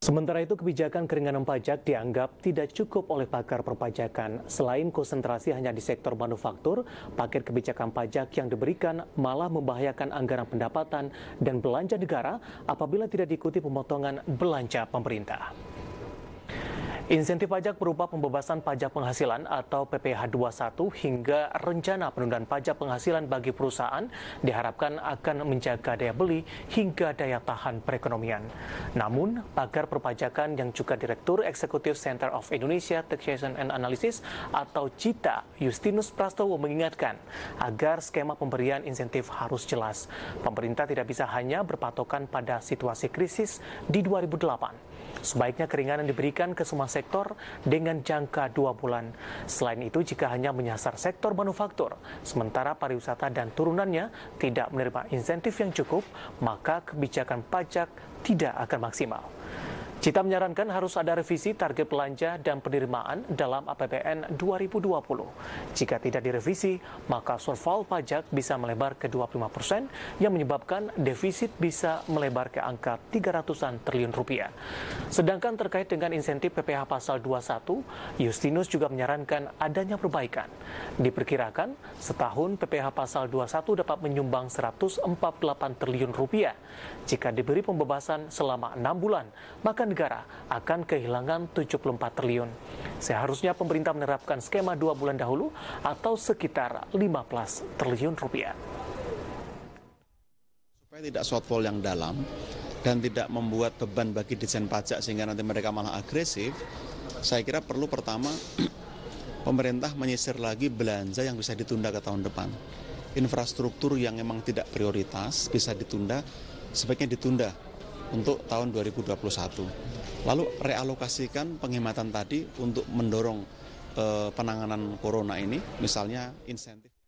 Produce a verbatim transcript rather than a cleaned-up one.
Sementara itu, kebijakan keringanan pajak dianggap tidak cukup oleh pakar perpajakan. Selain konsentrasi hanya di sektor manufaktur, paket kebijakan pajak yang diberikan malah membahayakan anggaran pendapatan dan belanja negara apabila tidak diikuti pemotongan belanja pemerintah. Insentif pajak berupa pembebasan pajak penghasilan atau P P H dua puluh satu hingga rencana penundaan pajak penghasilan bagi perusahaan diharapkan akan menjaga daya beli hingga daya tahan perekonomian. Namun, pakar perpajakan yang juga Direktur Eksekutif Center of Indonesia Taxation and Analysis atau CITA, Yustinus Prastowo mengingatkan agar skema pemberian insentif harus jelas. Pemerintah tidak bisa hanya berpatokan pada situasi krisis di dua ribu delapan. Sebaiknya keringanan diberikan ke semua sektor sektor dengan jangka dua bulan. Selain itu, jika hanya menyasar sektor manufaktur, sementara pariwisata dan turunannya tidak menerima insentif yang cukup, maka kebijakan pajak tidak akan maksimal. CITA menyarankan harus ada revisi target belanja dan penerimaan dalam A P B N dua ribu dua puluh. Jika tidak direvisi, maka shortfall pajak bisa melebar ke dua puluh lima persen yang menyebabkan defisit bisa melebar ke angka tiga ratusan triliun rupiah. Sedangkan terkait dengan insentif P P H Pasal dua puluh satu, Yustinus juga menyarankan adanya perbaikan. Diperkirakan setahun P P H Pasal dua puluh satu dapat menyumbang seratus empat puluh delapan triliun rupiah. Jika diberi pembebasan selama enam bulan, maka negara akan kehilangan tujuh puluh empat triliun. Seharusnya pemerintah menerapkan skema dua bulan dahulu atau sekitar lima belas triliun rupiah. Supaya tidak shortfall yang dalam dan tidak membuat beban bagi desain pajak sehingga nanti mereka malah agresif, saya kira perlu pertama pemerintah menyisir lagi belanja yang bisa ditunda ke tahun depan. Infrastruktur yang memang tidak prioritas bisa ditunda, sebaiknya ditunda untuk tahun dua ribu dua puluh satu. Lalu realokasikan penghematan tadi untuk mendorong eh, penanganan corona ini, misalnya insentif.